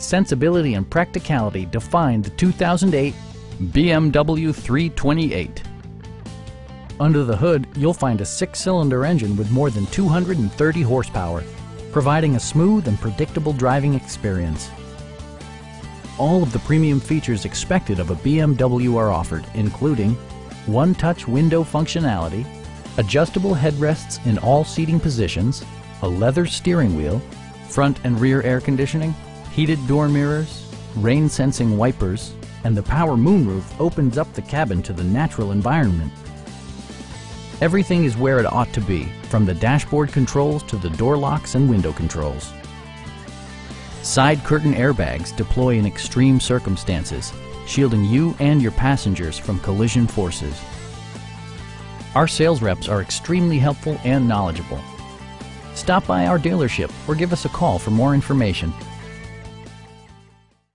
sensibility and practicality define the 2008 BMW 328. Under the hood, you'll find a 6-cylinder engine with more than 230 horsepower, providing a smooth and predictable driving experience. All of the premium features expected of a BMW are offered, including one-touch window functionality, adjustable headrests in all seating positions, a leather steering wheel, front and rear air conditioning, heated door mirrors, rain-sensing wipers, and the power moonroof opens up the cabin to the natural environment. Everything is where it ought to be, from the dashboard controls to the door locks and window controls. Side curtain airbags deploy in extreme circumstances, shielding you and your passengers from collision forces. Our sales reps are extremely helpful and knowledgeable. Stop by our dealership or give us a call for more information.